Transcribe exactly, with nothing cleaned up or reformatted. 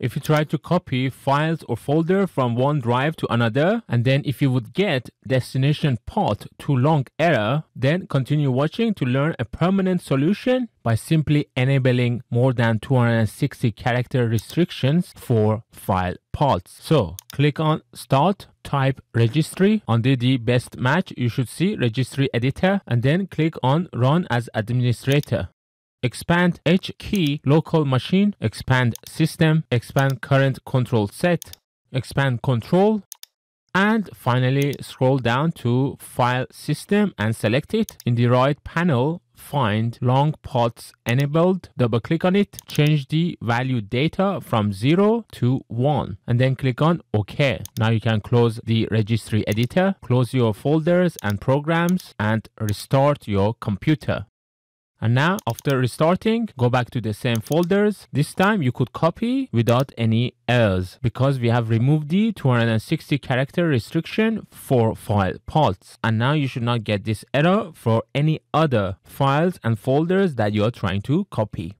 if you try to copy files or folder from one drive to another, and then if you would get destination path too long error, then continue watching to learn a permanent solution by simply enabling more than two hundred sixty character restrictions for file paths. So click on Start, type Registry. Under the best match, you should see Registry Editor, and then click on Run as Administrator. Expand H key, local machine, expand system, expand current control set, expand control, and finally scroll down to file system and select it. In the right panel, find long paths enabled, double click on it, change the value data from zero to one, and then click on OK. Now you can close the registry editor, close your folders and programs, and restart your computer. And now after restarting, go back to the same folders. This time you could copy without any errors because we have removed the two hundred sixty character restriction for file paths. And now you should not get this error for any other files and folders that you are trying to copy.